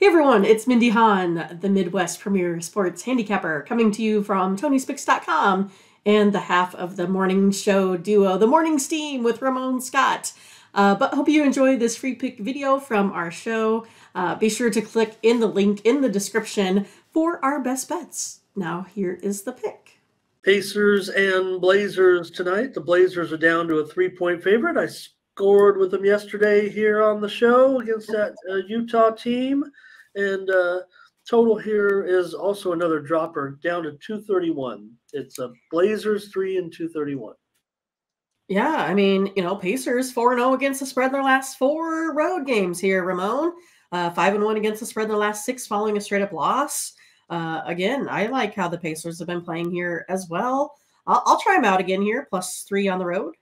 Hey everyone, it's Mindy Hahn, the Midwest premier sports handicapper, coming to you from Tony'sPicks.com and the half of the morning show duo, The Morning Steam with Ramon Scott. But hope you enjoy this free pick video from our show. Be sure to click in the link in the description for our best bets. Now here is the pick. Pacers and Blazers tonight. The Blazers are down to a 3-point favorite. I scored with them yesterday here on the show against that Utah team. And total here is also another dropper, down to 231. It's a Blazers 3 and 231. Yeah, I mean, you know, Pacers 4-0 against the spread in their last 4 road games here, Ramon. 5-1 against the spread in their last 6 following a straight-up loss. Again, I like how the Pacers have been playing here as well. I'll try them out again here, plus 3 on the road.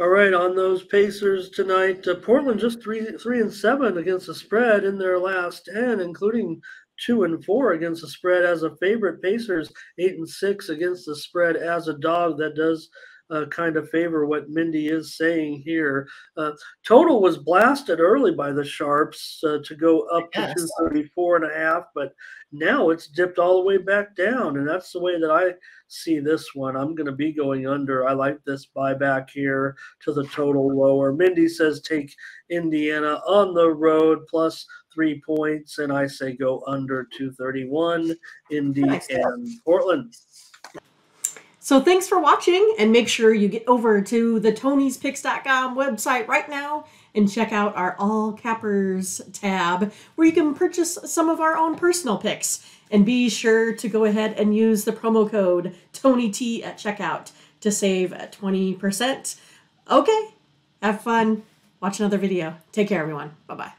All right, on those Pacers tonight, Portland just 3-7 against the spread in their last 10, including 2-4 against the spread as a favorite. Pacers 8-6 against the spread as a dog. That does kind of favor what Mindy is saying here. Total was blasted early by the Sharps to go up to 234.5, but now it's dipped all the way back down, and that's the way that I see this one. I'm going to be going under. I like this buyback here to the total lower. Mindy says take Indiana on the road plus 3 points, and I say go under 231, Indy and Portland. So thanks for watching, and make sure you get over to the Tony'sPicks.com website right now and check out our All Cappers tab where you can purchase some of our own personal picks. And be sure to go ahead and use the promo code TONYT at checkout to save 20%. Okay, have fun. Watch another video. Take care, everyone. Bye-bye.